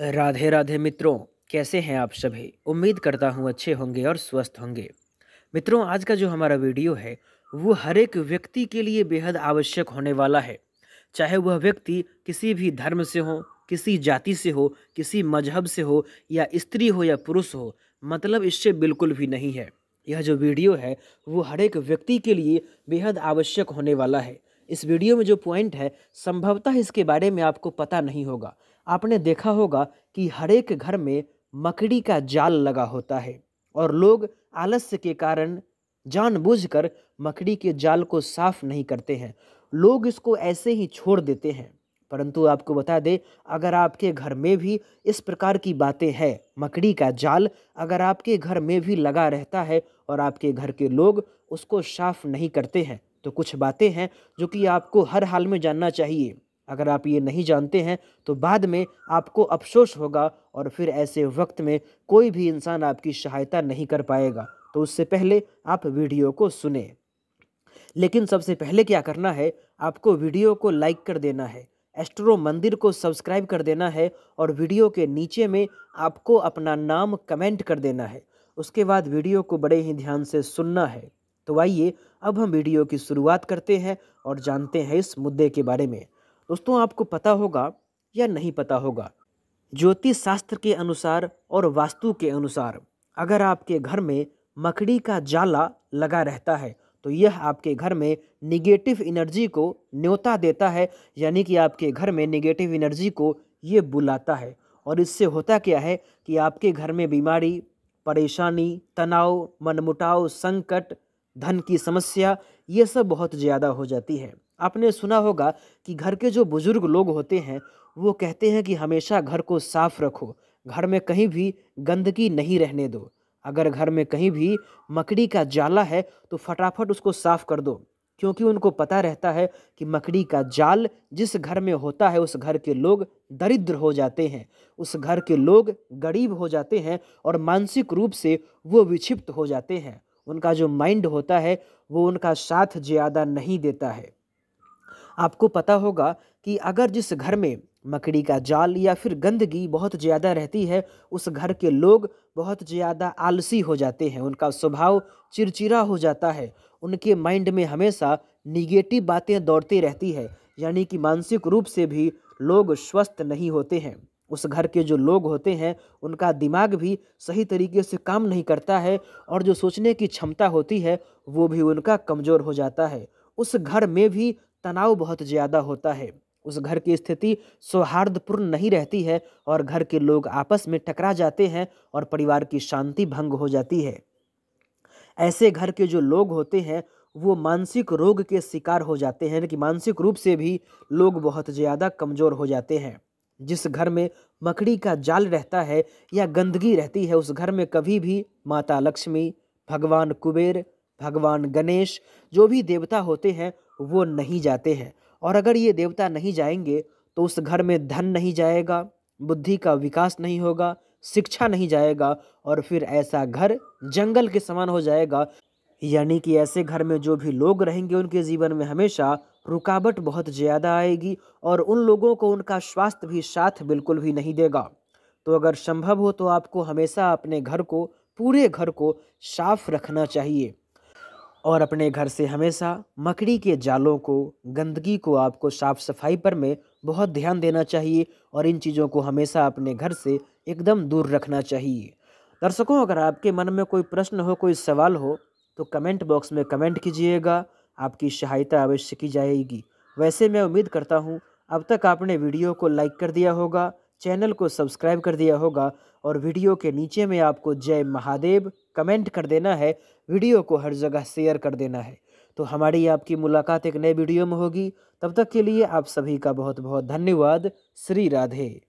राधे राधे मित्रों, कैसे हैं आप सभी। उम्मीद करता हूं अच्छे होंगे और स्वस्थ होंगे। मित्रों, आज का जो हमारा वीडियो है वो हर एक व्यक्ति के लिए बेहद आवश्यक होने वाला है, चाहे वह व्यक्ति किसी भी धर्म से हो, किसी जाति से हो, किसी मजहब से हो, या स्त्री हो या पुरुष हो, मतलब इससे बिल्कुल भी नहीं है। यह जो वीडियो है वो हर एक व्यक्ति के लिए बेहद आवश्यक होने वाला है। इस वीडियो में जो पॉइंट है, संभवतः इसके बारे में आपको पता नहीं होगा। आपने देखा होगा कि हर एक घर में मकड़ी का जाल लगा होता है और लोग आलस्य के कारण जानबूझकर मकड़ी के जाल को साफ नहीं करते हैं, लोग इसको ऐसे ही छोड़ देते हैं। परंतु आपको बता दें, अगर आपके घर में भी इस प्रकार की बातें हैं, मकड़ी का जाल अगर आपके घर में भी लगा रहता है और आपके घर के लोग उसको साफ नहीं करते हैं, तो कुछ बातें हैं जो कि आपको हर हाल में जानना चाहिए। अगर आप ये नहीं जानते हैं तो बाद में आपको अफसोस होगा और फिर ऐसे वक्त में कोई भी इंसान आपकी सहायता नहीं कर पाएगा। तो उससे पहले आप वीडियो को सुने, लेकिन सबसे पहले क्या करना है, आपको वीडियो को लाइक कर देना है, एस्ट्रो मंदिर को सब्सक्राइब कर देना है और वीडियो के नीचे में आपको अपना नाम कमेंट कर देना है। उसके बाद वीडियो को बड़े ही ध्यान से सुनना है। तो आइए अब हम वीडियो की शुरुआत करते हैं और जानते हैं इस मुद्दे के बारे में। दोस्तों, आपको पता होगा या नहीं पता होगा, ज्योतिष शास्त्र के अनुसार और वास्तु के अनुसार अगर आपके घर में मकड़ी का जाला लगा रहता है तो यह आपके घर में निगेटिव एनर्जी को न्योता देता है, यानी कि आपके घर में निगेटिव एनर्जी को ये बुलाता है। और इससे होता क्या है कि आपके घर में बीमारी, परेशानी, तनाव, मनमुटाव, संकट, धन की समस्या, ये सब बहुत ज़्यादा हो जाती है। आपने सुना होगा कि घर के जो बुजुर्ग लोग होते हैं वो कहते हैं कि हमेशा घर को साफ रखो, घर में कहीं भी गंदगी नहीं रहने दो। अगर घर में कहीं भी मकड़ी का जाला है तो फटाफट उसको साफ कर दो, क्योंकि उनको पता रहता है कि मकड़ी का जाल जिस घर में होता है उस घर के लोग दरिद्र हो जाते हैं, उस घर के लोग गरीब हो जाते हैं और मानसिक रूप से वो विक्षिप्त हो जाते हैं। उनका जो माइंड होता है वो उनका साथ ज़्यादा नहीं देता है। आपको पता होगा कि अगर जिस घर में मकड़ी का जाल या फिर गंदगी बहुत ज़्यादा रहती है उस घर के लोग बहुत ज़्यादा आलसी हो जाते हैं, उनका स्वभाव चिड़चिड़ा हो जाता है, उनके माइंड में हमेशा निगेटिव बातें दौड़ती रहती है, यानी कि मानसिक रूप से भी लोग स्वस्थ नहीं होते हैं। उस घर के जो लोग होते हैं उनका दिमाग भी सही तरीके से काम नहीं करता है और जो सोचने की क्षमता होती है वो भी उनका कमज़ोर हो जाता है। उस घर में भी तनाव बहुत ज़्यादा होता है, उस घर की स्थिति सौहार्दपूर्ण नहीं रहती है और घर के लोग आपस में टकरा जाते हैं और परिवार की शांति भंग हो जाती है। ऐसे घर के जो लोग होते हैं वो मानसिक रोग के शिकार हो जाते हैं, कि मानसिक रूप से भी लोग बहुत ज़्यादा कमज़ोर हो जाते हैं। जिस घर में मकड़ी का जाल रहता है या गंदगी रहती है उस घर में कभी भी माता लक्ष्मी, भगवान कुबेर, भगवान गणेश, जो भी देवता होते हैं वो नहीं जाते हैं। और अगर ये देवता नहीं जाएंगे तो उस घर में धन नहीं जाएगा, बुद्धि का विकास नहीं होगा, शिक्षा नहीं जाएगा और फिर ऐसा घर जंगल के समान हो जाएगा। यानी कि ऐसे घर में जो भी लोग रहेंगे उनके जीवन में हमेशा रुकावट बहुत ज़्यादा आएगी और उन लोगों को उनका स्वास्थ्य भी साथ बिल्कुल भी नहीं देगा। तो अगर संभव हो तो आपको हमेशा अपने घर को, पूरे घर को साफ रखना चाहिए और अपने घर से हमेशा मकड़ी के जालों को, गंदगी को, आपको साफ सफाई पर में बहुत ध्यान देना चाहिए और इन चीज़ों को हमेशा अपने घर से एकदम दूर रखना चाहिए। दर्शकों, अगर आपके मन में कोई प्रश्न हो, कोई सवाल हो तो कमेंट बॉक्स में कमेंट कीजिएगा, आपकी सहायता अवश्य की जाएगी। वैसे मैं उम्मीद करता हूँ अब तक आपने वीडियो को लाइक कर दिया होगा, चैनल को सब्सक्राइब कर दिया होगा और वीडियो के नीचे में आपको जय महादेव कमेंट कर देना है, वीडियो को हर जगह शेयर कर देना है। तो हमारी आपकी मुलाकात एक नए वीडियो में होगी। तब तक के लिए आप सभी का बहुत बहुत धन्यवाद। श्री राधे।